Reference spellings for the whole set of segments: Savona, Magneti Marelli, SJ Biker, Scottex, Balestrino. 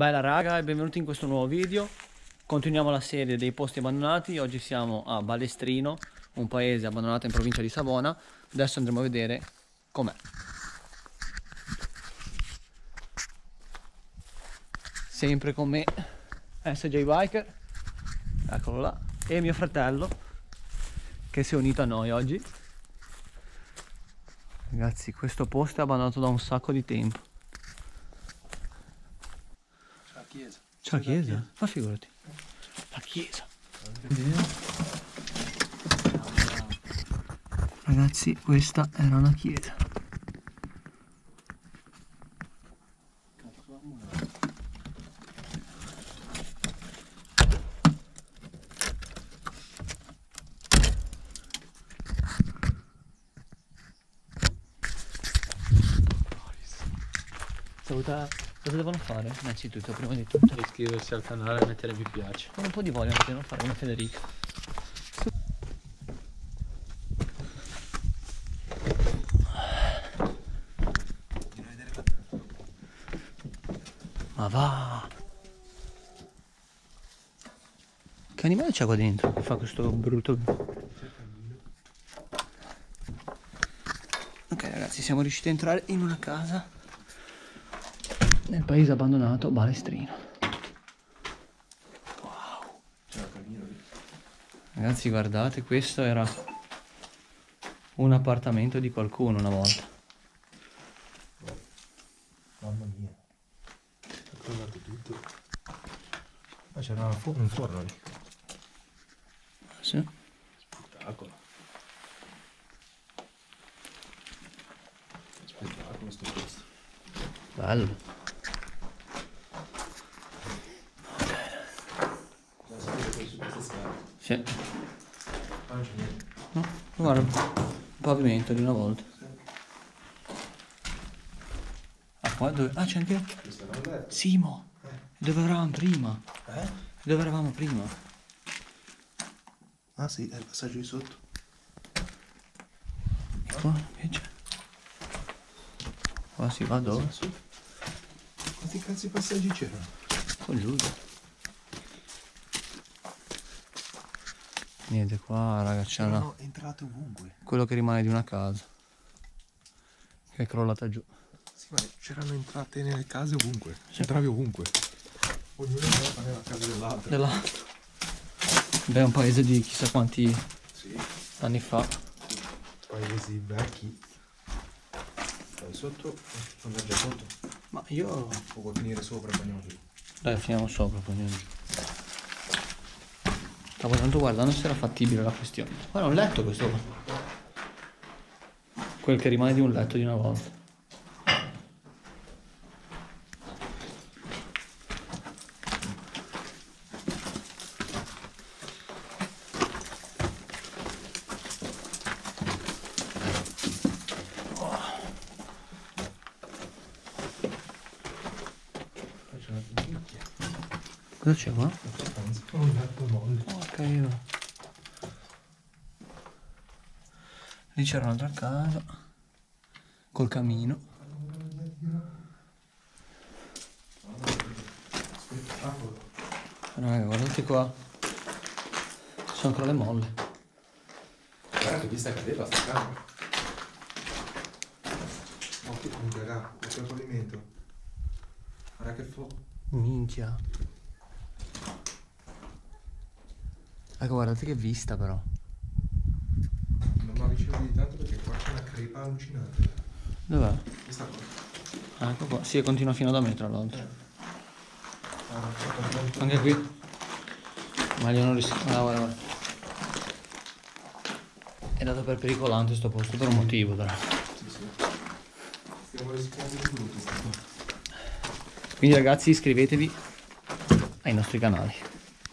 Bella raga e benvenuti in questo nuovo video. Continuiamo la serie dei posti abbandonati. Oggi siamo a Balestrino, un paese abbandonato in provincia di Savona. Adesso andremo a vedere com'è. Sempre con me SJ Biker, eccolo là, e mio fratello che si è unito a noi oggi. Ragazzi, questo posto è abbandonato da un sacco di tempo. Chiesa. C'è la chiesa? Ma figurati. La chiesa. Ragazzi, questa era una chiesa. Saluta. Cosa devono fare? Innanzitutto, prima di tutto, iscriversi al canale e mettere mi piace. Con un po' di voglia devono fare una Federica. Ma va! Che animale c'è qua dentro che fa questo brutto... Ok ragazzi, siamo riusciti a entrare in una casa nel paese abbandonato Balestrino. Wow. Ragazzi, guardate, questo era un appartamento di qualcuno una volta. Mamma mia, è crollato tutto. Ma c'era un forno lì. Sì. Spettacolo. Spettacolo sto posto. Bello. Sì. No, guarda, il pavimento di una volta. Ah, qua dove... Ah, c'è anche... Simo! Dove eravamo prima? Dove eravamo prima? Ah sì, è il passaggio di sotto. E qua, che c'è? Qua si va dove? Quanti cazzo di passaggi c'erano? Con Giuda. Niente, qua raga c'è una... entrato ovunque. Quello che rimane di una casa che è crollata giù. Sì, ma c'erano entrate nelle case ovunque. Sì. Entravi ovunque. Ognuno era la casa dell'altro. Beh, è un paese di chissà quanti anni fa. Paesi vecchi. Dai sotto, non è già sotto. Ma io... O vuoi finire sopra e poi andiamo giù? Dai, finiamo sopra e poi andiamo giù. Stavo tanto guardando se era fattibile la questione. Guarda, un letto questo qua. Quel che rimane di un letto di una volta. Cosa c'è qua? Un letto molle. Porca io. Lì c'era un'altra casa col camino. Raga, guardate qua. Ci sono ancora le molle. Guarda che vista cadeva sta casa. Occhio comunque raga, questo è il pavimento. Guarda che fuoco. Minchia. Ecco, guardate che vista però. Non mi avvicino di tanto perché qua c'è una crepa allucinante. Dov'è? Questa qua. Ecco qua. Sì, continua fino a 2 metri tra l'altro. Anche qui. Ma io non riesco. Ah, guarda, guarda. È dato per pericolante sto posto, per un motivo però. Sì, sì. Stiamo rischiando di brutto questo. Quindi ragazzi, iscrivetevi ai nostri canali.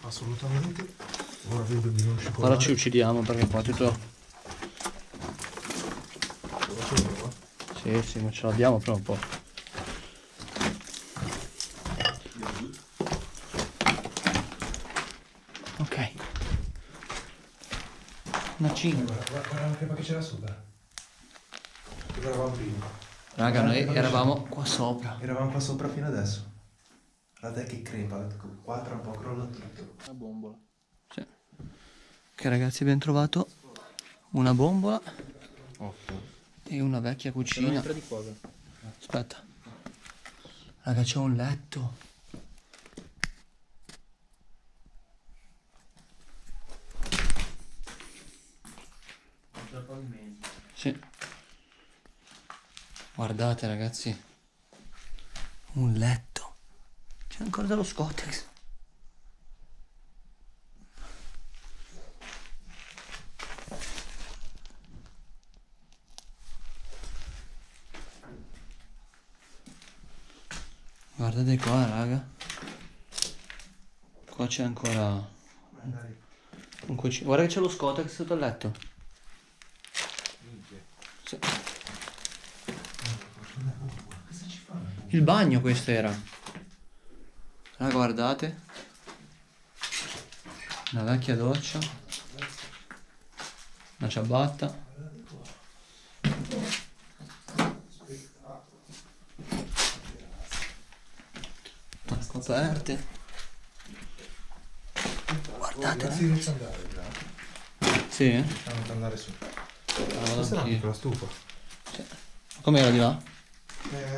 Assolutamente. Ora vedo di non scivolare. Ora ci uccidiamo perché qua tutto... Sì, sì, ma ce l'abbiamo prima un po'. Ok. Una 5. Guarda la crepa che c'era sopra. Dove eravamo prima? Raga, noi eravamo qua sopra. Eravamo qua sopra fino adesso. Guardate che crepa, qua tra un po' crolla tutto. Una bombola. Sì. Ok ragazzi, abbiamo trovato una bombola. E una vecchia cucina. Aspetta. Raga, c'è un letto. Sì. Guardate ragazzi. Un letto. C'è ancora dello Scottex. Guardate qua raga. Qua c'è ancora un cucino. Guarda che c'è lo Scottex sotto il letto. Sì. Il bagno questo era. Raga guardate. Una vecchia doccia. Una ciabatta. Aperte. Guardate. Si sì. Stanno andare su. Questa è una piccola stufa. Sì. Com'era di là?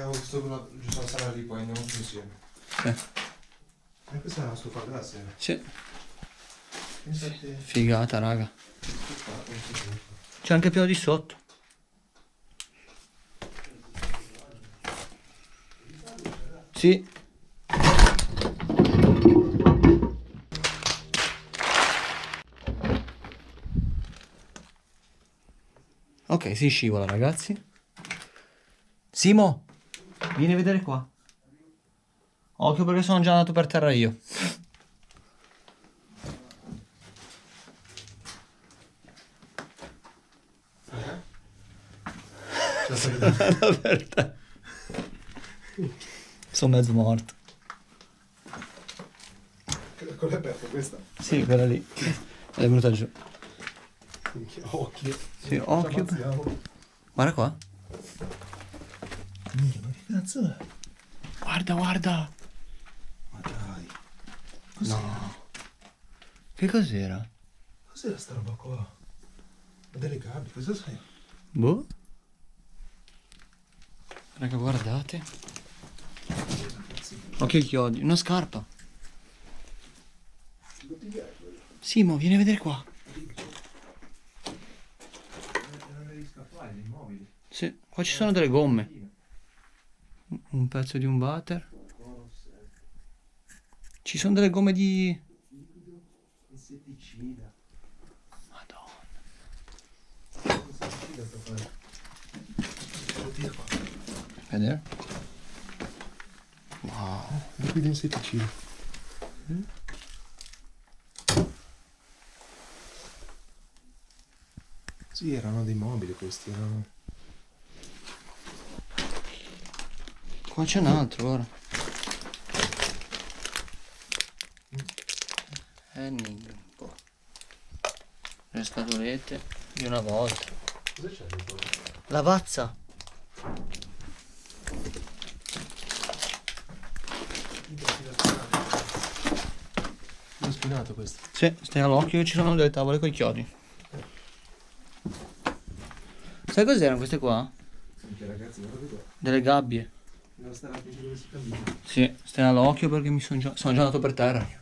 Ho giusto la sala lì, poi andiamo tutti insieme. Sì. E questa è una stufa grassa. Sì. Sì. Figata raga. C'è anche piano di sotto. Sì. Ok, si scivola ragazzi. Simo, vieni a vedere qua. Occhio perché sono già andato per terra io. Sono mezzo morto. Quella è aperta questa? Sì, quella lì. È venuta giù. Occhio. Sì, occhio. Guarda qua. Amico, ma che cazzo è? Guarda, guarda. Ma dai. Cos'era? No. Che cos'era? Cos'era sta roba qua? Ma delle gabbie, cosa sei? Boh. Raga, guardate. Occhio i chiodi. Una scarpa. Simo, vieni a vedere qua. Sì, qua ci sono delle gomme. Un pezzo di un water. Ci sono delle gomme di... Madonna. Vedere? Wow. Liquido insetticida. Sì, erano dei mobili questi, erano... Qua c'è un altro, guarda. Le scatolette di una volta. Cosa c'è dentro? La pazza. L'ho spinato questo. Sì, stai all'occhio che ci sono delle tavole con i chiodi. Sai cos'erano queste qua? Ragazzi, delle gabbie. Devo stare attento dove si cammina. Sì, stai all'occhio perché mi sono già andato per terra.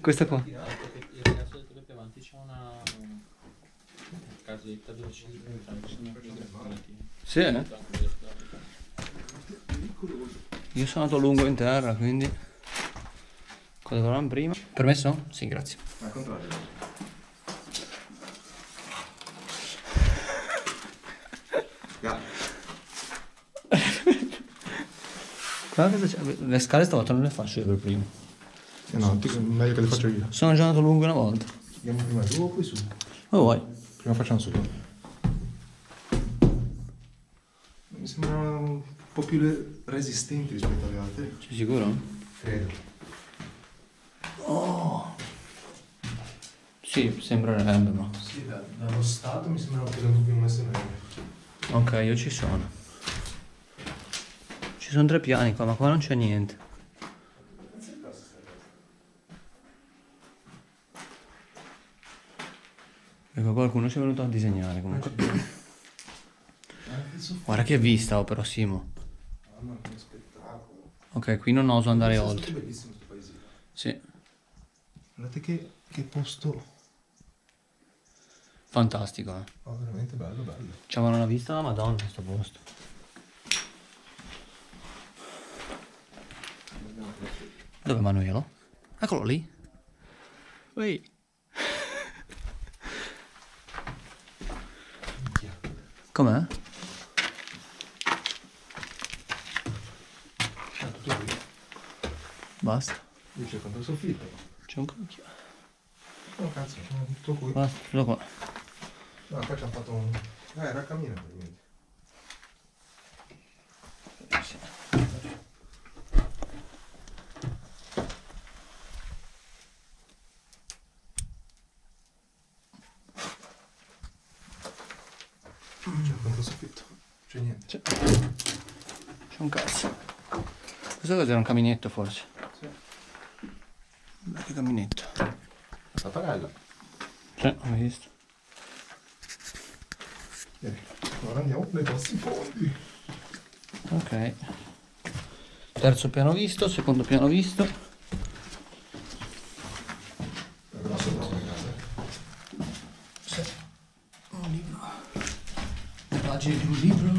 Questa qua. Il ragazzo ha detto che più avanti c'è una casetta dove ci sono malattie. Sì, eh? Io sono andato lungo in terra, quindi... Cosa volevamo prima? Permesso? Sì, grazie. Ma controllo. Le scale stavolta non le faccio io per primo. No, meglio che le faccio io. Sono già andato lungo una volta. Andiamo prima giù o poi su? Come vuoi? Prima facciamo su. Mi sembra un po' più resistenti rispetto alle altre. Sei sicuro? Credo. Oh! Sì, sembrerebbe ma... Sì, dallo stato mi sembra che non più messo meglio. Ok, io ci sono. Ci sono tre piani qua, ma qua non c'è niente. Ecco, qualcuno si è venuto a disegnare comunque. Guarda che vista ho però, Simo. Ok, qui non oso andare oltre. Bellissimo questo paesino. Sì. Guardate che posto fantastico, eh. Oh, veramente bello, bello. C'è una vista della Madonna questo posto. Dove è Manuelo? Eccolo lì. Ui. Com'è? Basta. Lì c'è contro il soffitto. C'è un cacchio. Oh cazzo, c'è tutto qui. Basta, tutto qua. No, qua ci hanno fatto un... era il cammino praticamente. C'è contro soffitto. C'è niente. C'è un cazzo. Questo cos'era, un caminetto forse? Guarda che caminetto. La staparella. Cioè, ho visto. Bene, ora andiamo nei prossimi fondi. Ok. Terzo piano visto, secondo piano visto. È grosso però la casa. Sì. Un libro. Pagine di un libro.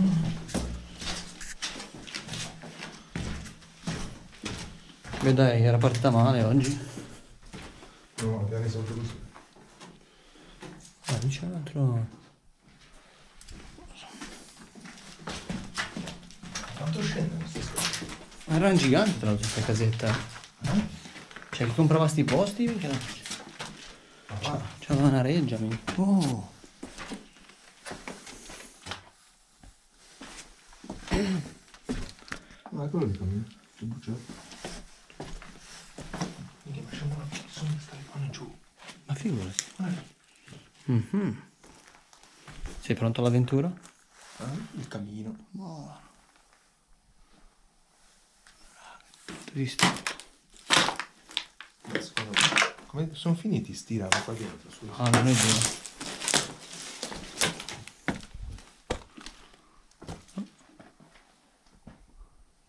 Beh dai, era partita male oggi. No, piani sotto così. Ah, lì c'è un altro. Quanto scende questa storia? Ma era un gigante tra l'altro questa casetta. Eh? Cioè chi comprava sti posti? Ah, c'era una reggia, minchia. Oh. Ma quello di cammino, c'è bucciato. Mm-hmm. Sei pronto all'avventura? Il cammino. Buono. Triste. Come sono finiti sti rami qua dentro? Scusa. Ah, non è vero.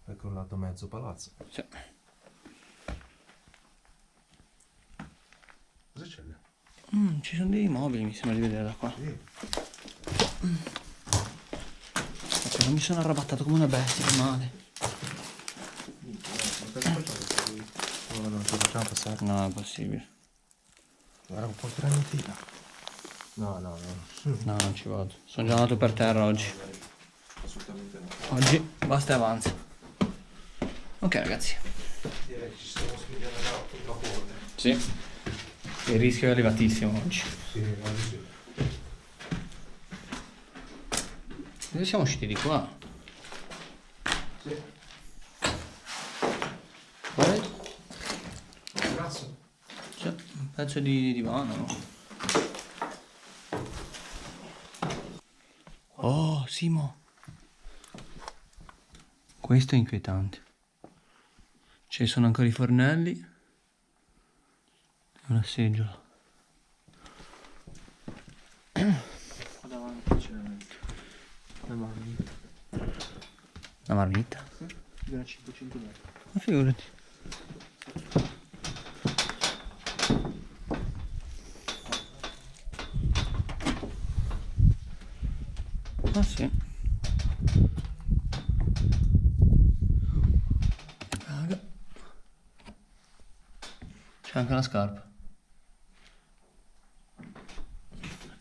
È crollato mezzo palazzo. Sì. Cosa c'è lì? Ci sono dei mobili, mi sembra di vedere da qua. Sì. Ecco, non mi sono arrabattato come una bestia, che male. No, non ci facciamo passare. No, è possibile. Guarda un po' di granitina. No, no, no. No, non ci vado. Sono già andato per terra oggi. Assolutamente no. Oggi basta e avanza. Ok ragazzi. Direi che ci stiamo spiegando la porta. Sì. Il rischio è elevatissimo oggi. Sì, noi siamo usciti di qua. Sì. Guarda. Cazzo. C'è un pezzo di divano. No? Oh, Simo. Questo è inquietante. Ci sono ancora i fornelli. Una seggiola. Qua davanti c'è la marmita. La marmita? Sì, da 500 metri. Ma figurati. Ah sì. C'è anche la scarpa.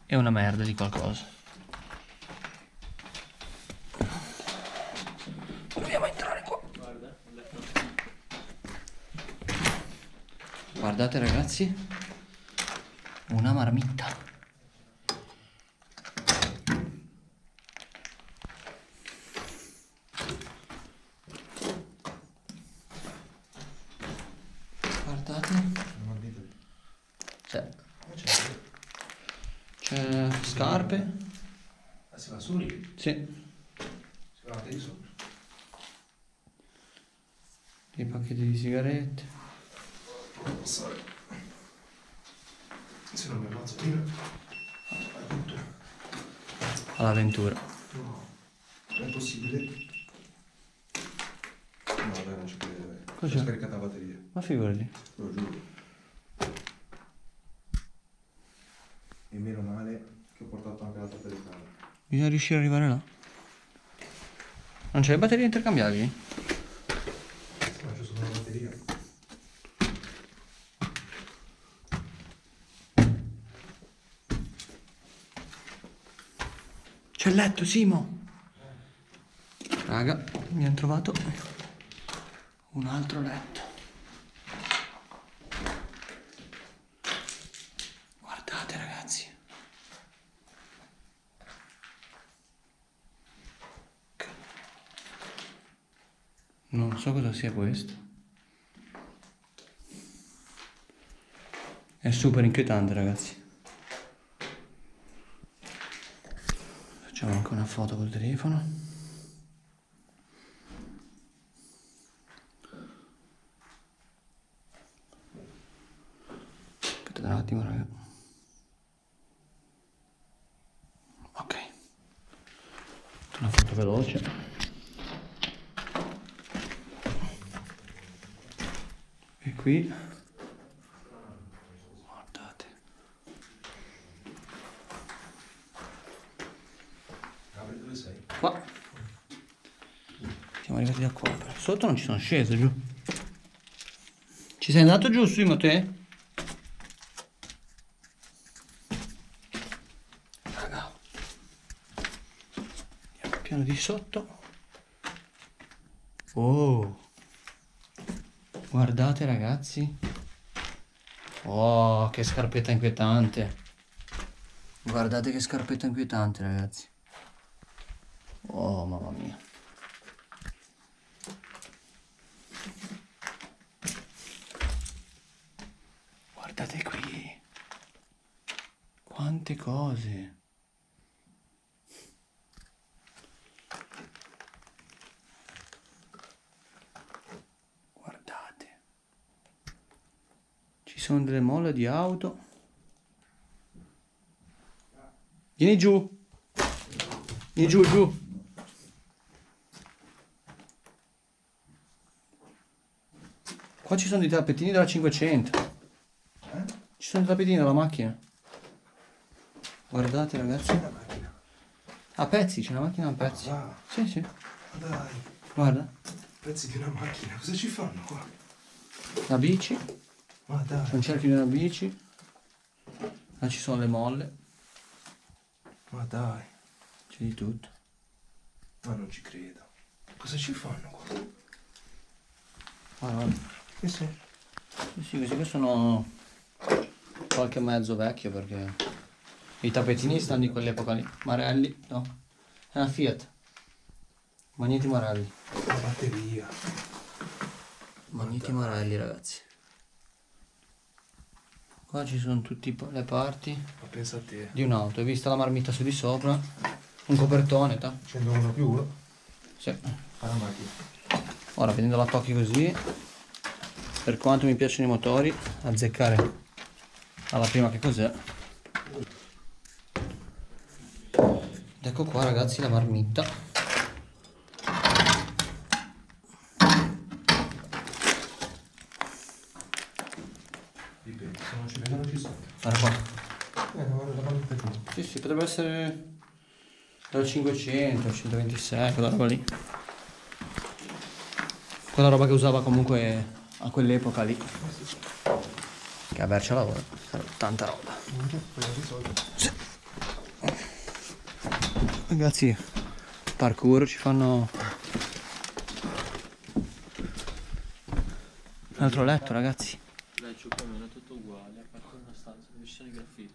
È una merda di qualcosa. Proviamo a entrare qua. Guardate ragazzi, una marmitta. Guardate. C'è. Scarpe. Si va su lì? Sì. Si va su. dei pacchetti di sigarette. Passare. Se non mi faccio dire. All'avventura. No. È possibile. No, dai, non ci credo. Ho scaricata la batteria. Ma figurati. Lo giuro. E meno male che ho portato anche l'altra telecamera. Bisogna riuscire ad arrivare là. Non c'è le batterie intercambiabili? Ma c'è solo una batteria. C'è il letto, Simo! Raga, mi hanno trovato un altro letto. Guardate ragazzi. Non so cosa sia questo. È super inquietante ragazzi. Facciamo anche una foto col telefono. Un attimo raga. Ok, una foto veloce. E qui guardate. Gabriele, dove sei? Qua. Siamo arrivati da qua. Sotto non ci sono sceso giù. Ci sei andato giù Simo te? Di sotto. Oh, guardate ragazzi. Oh, che scarpetta inquietante. Guardate che scarpetta inquietante ragazzi. Oh mamma mia. Guardate qui quante cose. Sono delle molle di auto. Vieni giù. Vieni giù, giù. Qua ci sono dei tappetini della 500. Ci sono dei tappetini della macchina. Guardate ragazzi. A pezzi, c'è una macchina a pezzi. Sì, sì. Dai. Guarda. Pezzi di una macchina. Cosa ci fanno qua? La bici. Ma dai. C'è un cerchio di una bici. Là ci sono le molle. Ma dai. C'è di tutto. Ma non ci credo. Cosa ci fanno qua? Guarda. Che sì. Sì, questi qui sono qualche mezzo vecchio perché i tappetini stanno di quell'epoca lì. Marelli, no? È una Fiat. Magneti Marelli. La batteria. Magneti Marelli ragazzi. Qua ci sono tutte le parti. Ma pensa a te. Di un'auto. Hai visto la marmitta su di sopra? Un copertone. 101 più 1. Sì. Alla macchina. Ora prendendo la tocchi così. Per quanto mi piacciono i motori, azzeccare alla prima che cos'è. Ed ecco qua ragazzi la marmitta. Guarda qua. Sì, sì, potrebbe essere dal 500 al 126, quella roba lì. Quella roba che usava comunque a quell'epoca lì. Che a bercia lavora, tanta roba. Sì. Ragazzi, parkour ci fanno. Un altro letto, ragazzi. Era tutto uguale, a parte una stanza dove ci sono i graffiti.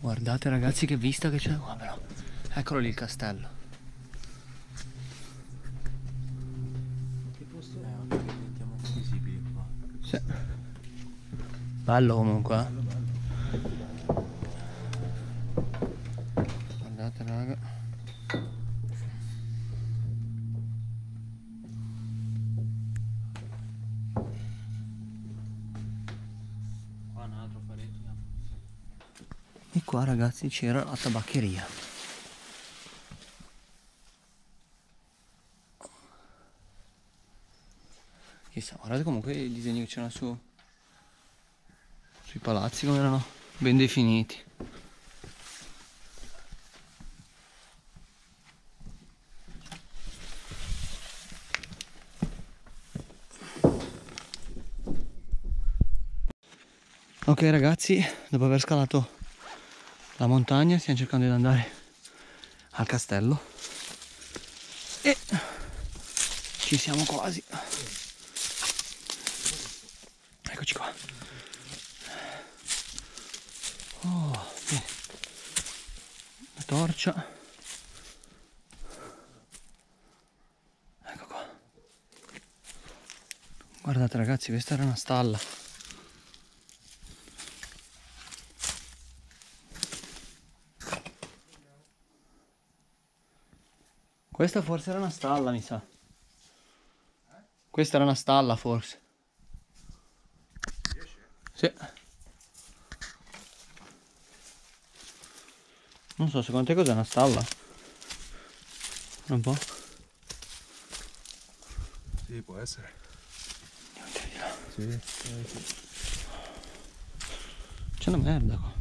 Guardate ragazzi che vista che c'è qua però. Eccolo lì il castello. Che posto è anche che diventiamo invisibili qua. Sì. Bello comunque. Bello. Guardate raga. Savona, troppo retto. E qua ragazzi c'era la tabaccheria. Chissà, guardate comunque i disegni che c'erano su sui palazzi, come erano ben definiti. Ok ragazzi, dopo aver scalato la montagna stiamo cercando di andare al castello e ci siamo quasi. Eccoci qua. Oh, bene. La torcia. Ecco qua. Guardate ragazzi, questa era una stalla. Questa forse era una stalla, mi sa. Questa era una stalla, forse. Sì. Non so, secondo te cos'è una stalla? Un po'? Sì, può essere. Sì. C'è una merda qua.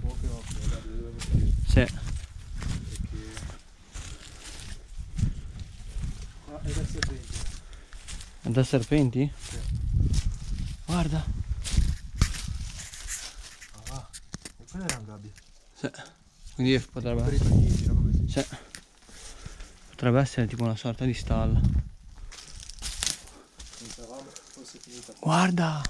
Sì. È da serpenti. È da serpenti? Sì. Guarda. Ah, e quella era un gabbia. Sì. Quindi potrebbe essere. Così. Sì. Potrebbe essere tipo una sorta di stalla. Pensavamo fosse finita. Guarda!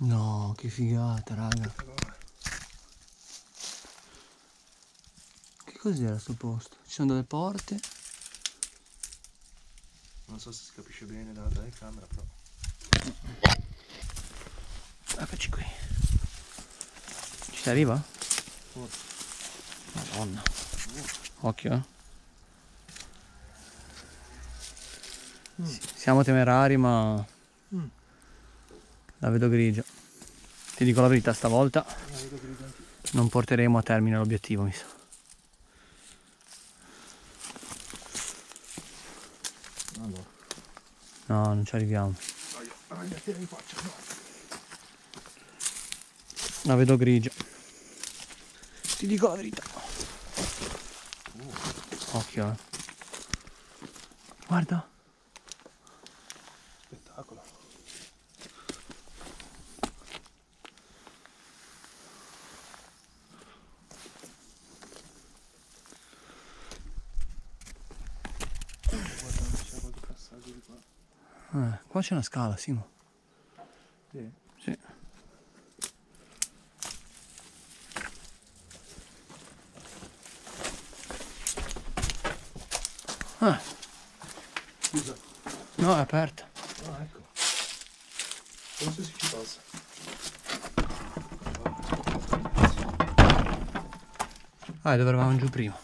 No, che figata, raga. Cos'era sto posto? Ci sono delle porte. Non so se si capisce bene dalla telecamera però. Eccoci qui. Ci si arriva? Forse. Madonna. Occhio eh. Siamo temerari ma la vedo grigia. Ti dico la verità, stavolta la vedo grigia anche. Non porteremo a termine l'obiettivo, mi sa. No, non ci arriviamo. La vedo grigia. Ti dico la verità. Occhio Guarda. Spettacolo. Qua c'è una scala, Simo. Sì? Sì. Ah. Scusa. No, è aperta. Ah, ecco. Non so se ci passa. Ah, dove eravamo giù prima.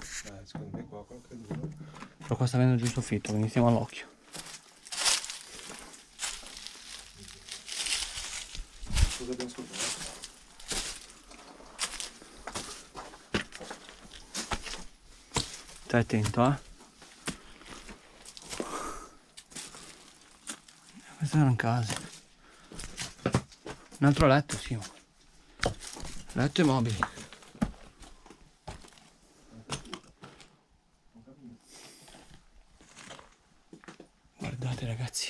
Secondo me qua qualche duro. Però qua sta venendo giù il soffitto, quindi stiamo all'occhio. Stai attento, eh. Questo era un caso. Un altro letto, sì. Letto e mobili. Guardate ragazzi.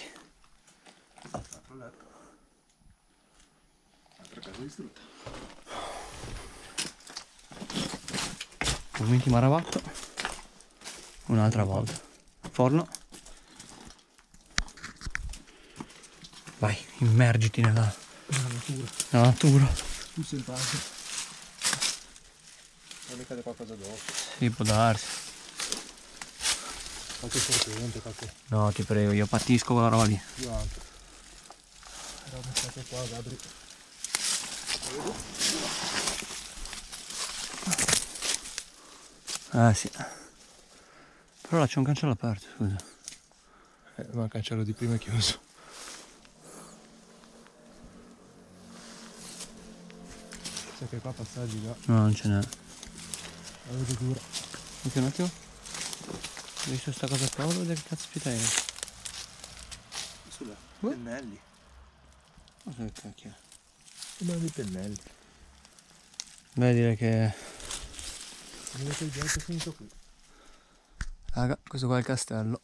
Altro letto. Altra casa distrutta. Momenti maravatto. Un'altra volta. Forno. Vai, immergiti nella natura. Nella natura. Tu sei in pace. Non mi cade qualcosa dopo. Sì, può darsi. Qualche serpente, qualche... No, ti prego, io patisco quella roba lì. Io anche. Però pensate qua, Gabri. Ah, sì. Però là c'è un cancello aperto, scusa. Ma il cancello di prima è chiuso. Pensa che qua passaggi da... No, non ce n'è. La vedo dura. Anche un attimo. Ho visto sta cosa qua, volevo vedere che cazzo più te. Sulla pennelli. Ma che cacchio è? Sembra dei pennelli. Beh, direi che... Direi che il gioco è finito qui. Raga, questo qua è il castello.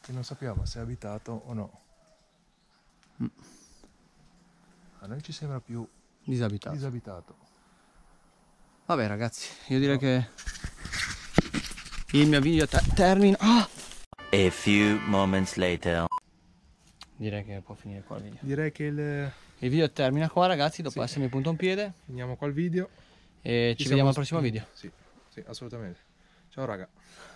Che non sappiamo se è abitato o no. Mm. A noi ci sembra più disabitato. Vabbè ragazzi, io direi che il mio video termina. Ah! A few moments later. Direi che può finire qua il video. Direi che il video termina qua ragazzi, dopo sì. SM punto un piede. Finiamo qua il video. E ci vediamo al prossimo video. Sì, assolutamente. Ciao raga.